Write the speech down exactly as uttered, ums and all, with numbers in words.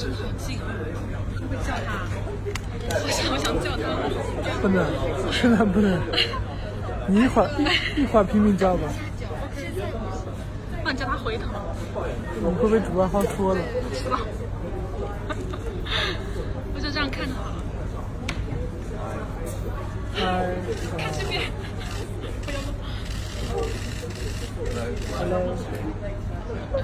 是很近，会不会叫他？其实我想叫他，不能，真的不能。你一会儿一会儿拼命叫吧。那你叫他回头。我们会不会主办方说了？是吧？我就这样看着好了。看这边。Hello.